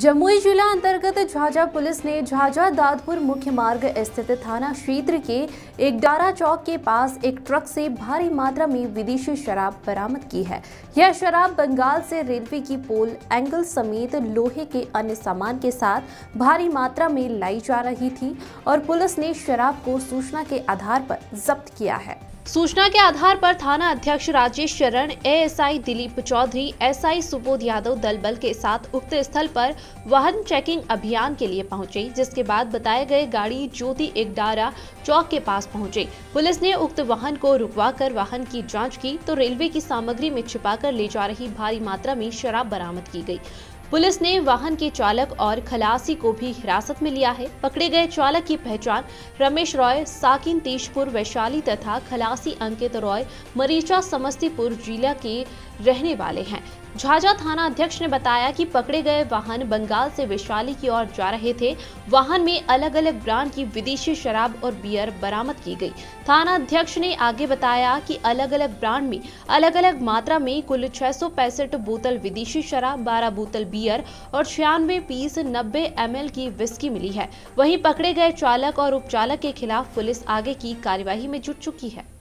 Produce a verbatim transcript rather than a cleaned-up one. जमुई जिला अंतर्गत झाझा पुलिस ने झाझा दादपुर मुख्य मार्ग स्थित थाना क्षेत्र के एक डारा चौक के पास एक ट्रक से भारी मात्रा में विदेशी शराब बरामद की है। यह शराब बंगाल से रेलवे की पोल एंगल समेत लोहे के अन्य सामान के साथ भारी मात्रा में लाई जा रही थी और पुलिस ने शराब को सूचना के आधार पर जब्त किया है। सूचना के आधार पर थाना अध्यक्ष राजेश शरण, एएसआई दिलीप चौधरी, एसआई सुबोध यादव दल बल के साथ उक्त स्थल पर वाहन चेकिंग अभियान के लिए पहुंचे, जिसके बाद बताए गए गाड़ी ज्योति एकडारा चौक के पास पहुंचे। पुलिस ने उक्त वाहन को रुकवाकर वाहन की जांच की तो रेलवे की सामग्री में छिपाकर ले जा रही भारी मात्रा में शराब बरामद की गई। पुलिस ने वाहन के चालक और खलासी को भी हिरासत में लिया है। पकड़े गए चालक की पहचान रमेश रॉय साकिन तेजपुर वैशाली तथा खलासी अंकित रॉय मरीचा समस्तीपुर जिला के रहने वाले हैं। झाझा थाना अध्यक्ष ने बताया कि पकड़े गए वाहन बंगाल से वैशाली की ओर जा रहे थे। वाहन में अलग अलग ब्रांड की विदेशी शराब और बियर बरामद की गई। थाना अध्यक्ष ने आगे बताया कि अलग अलग ब्रांड में अलग अलग मात्रा में कुल छह सौ पैंसठ बोतल विदेशी शराब, बारह बोतल बियर और छियानवे पीस नब्बे एम एल की विस्की मिली है। वहीं पकड़े गए चालक और उपचालक के खिलाफ पुलिस आगे की कार्यवाही में जुट चुकी है।